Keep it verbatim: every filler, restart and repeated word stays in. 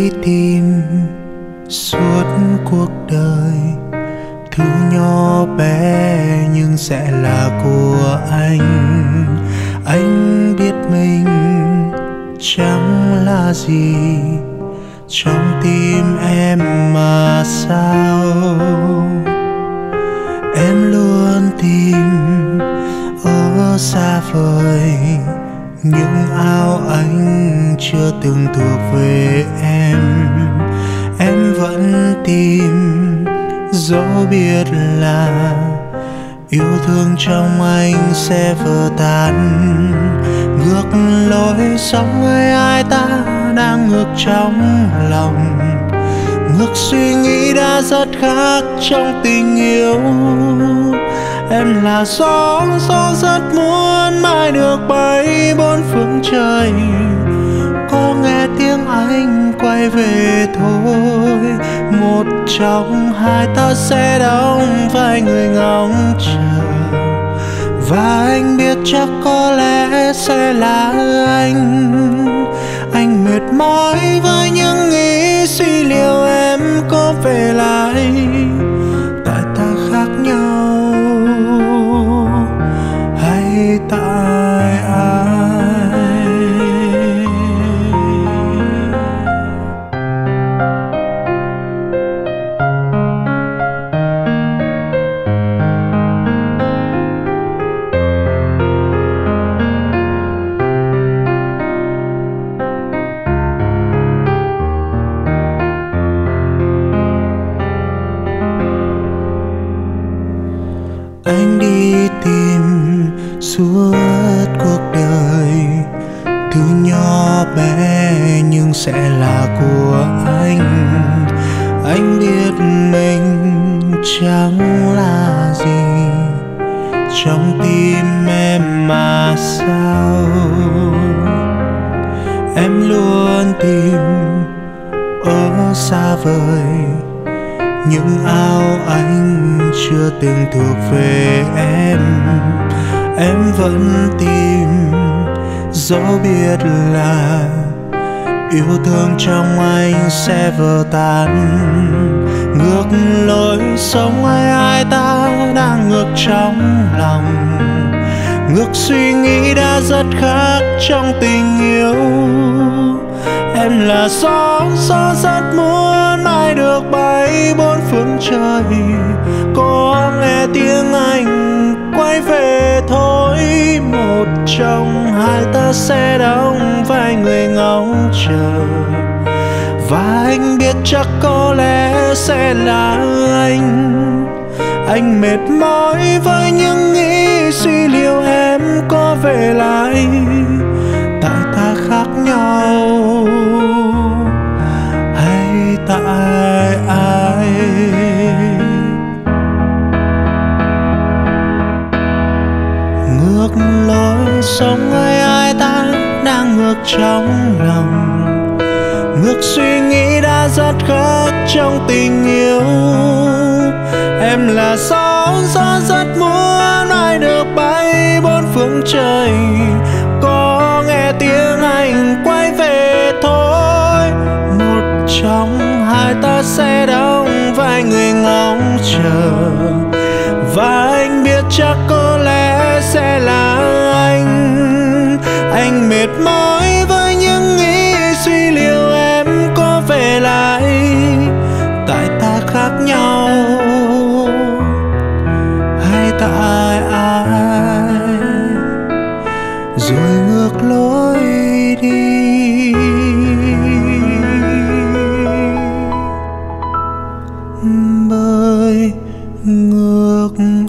đi tìm suốt cuộc đời. Thứ nhỏ bé nhưng sẽ là của anh. Anh biết mình chẳng là gì trong tim em mà sao em luôn tìm ở xa vời những ao anh chưa từng thuộc về em. Em vẫn tìm dẫu biết là yêu thương trong anh sẽ vỡ tan. Ngược lối sống với ai ta đang ngược trong lòng. Ngược suy nghĩ đã rất khác trong tình yêu. Em là gió, gió rất muốn mai được bay bốn phương trời. Có nghe tiếng anh quay về thôi, một trong hai ta sẽ đóng vai người ngóng chờ. Và anh biết chắc có lẽ sẽ là anh. Anh mệt mỏi với những nghĩ suy liệu em có về lại. Tại ta khác nhau hay tại ai? Anh đi tìm suốt cuộc đời. Thứ nhỏ bé nhưng sẽ là của anh. Anh biết mình chẳng là gì trong tim em mà sao em luôn tìm ở xa vời những ao anh chưa từng thuộc về em. Em vẫn tìm dẫu biết là yêu thương trong anh sẽ vỡ tan. Ngược lối sống ai ai ta đang ngược trong lòng. Ngược suy nghĩ đã rất khác trong tình yêu. Em là gió, gió rất muốn mai được bay bốn phương trời. Có nghe tiếng anh quay về thôi, một trong hai ta sẽ đóng vai người ngóng chờ. Và anh biết chắc có lẽ sẽ là anh. Anh mệt mỏi với những nghĩ suy liệu em có về lại. Tại ta khác nhau hay tại ai? Ngược lối sống ai ai ta đang ngược trong lòng. Ngược suy nghĩ đã rất khác trong tình yêu. Em là gió, gió rất muốn ai được bay bốn phương trời. Có nghe tiếng anh quay về thôi, một trong hai ta sẽ đóng vai người ngóng chờ. Và anh biết chắc có lẽ sẽ là anh. Anh mệt mỏi với những nghĩ suy liệu em có về lại. Tại ta khác nhau hay tại ai? Rồi ngược lối đi, bởi ngược